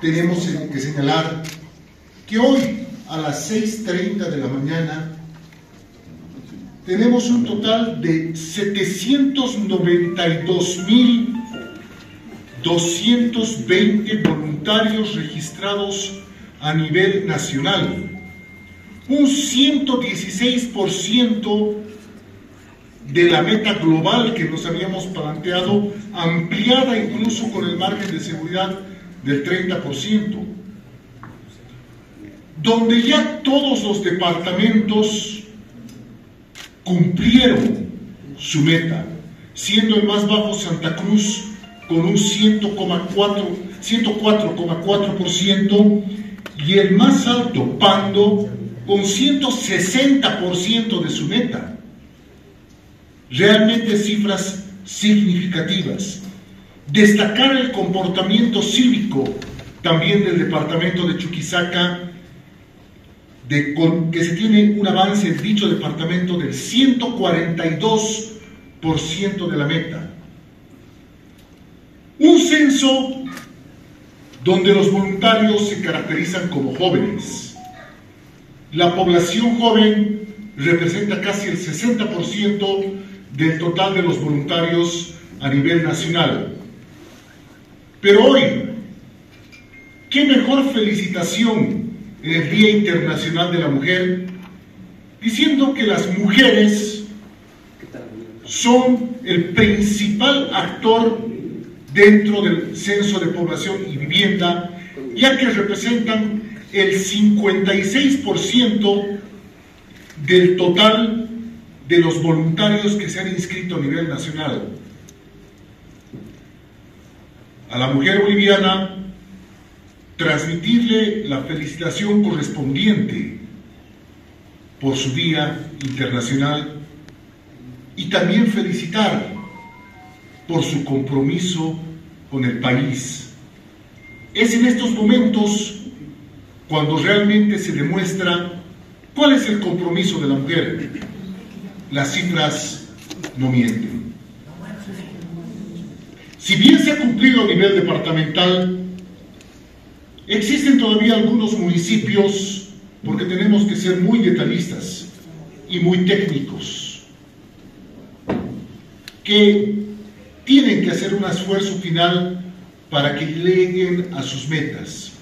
tenemos que señalar que hoy a las 6:30 de la mañana tenemos un total de 792.220 voluntarios registrados a nivel nacional, un 116% de la meta global que nos habíamos planteado, ampliada incluso con el margen de seguridad del 30%, donde ya todos los departamentos cumplieron su meta, siendo el más bajo Santa Cruz con un 104,4% y el más alto Pando con 160% de su meta. Realmente cifras significativas. Destacar el comportamiento cívico también del departamento de Chuquisaca, que se tiene un avance en dicho departamento del 142% de la meta. Un censo donde los voluntarios se caracterizan como jóvenes. La población joven representa casi el 60% del total de los voluntarios a nivel nacional. Pero hoy, qué mejor felicitación en el Día Internacional de la Mujer, diciendo que las mujeres son el principal actor dentro del censo de población y vivienda, ya que representan el 56% del total de los voluntarios que se han inscrito a nivel nacional. A la mujer boliviana transmitirle la felicitación correspondiente por su Día Internacional y también felicitar por su compromiso con el país. Es en estos momentos cuando realmente se demuestra cuál es el compromiso de la mujer. Las cifras no mienten. Si bien se ha cumplido a nivel departamental, existen todavía algunos municipios, porque tenemos que ser muy detallistas y muy técnicos, que tienen que hacer un esfuerzo final para que lleguen a sus metas.